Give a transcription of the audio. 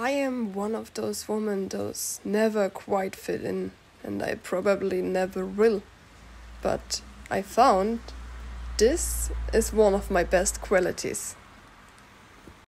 I am one of those women that never quite fit in, and I probably never will. But I found this is one of my best qualities.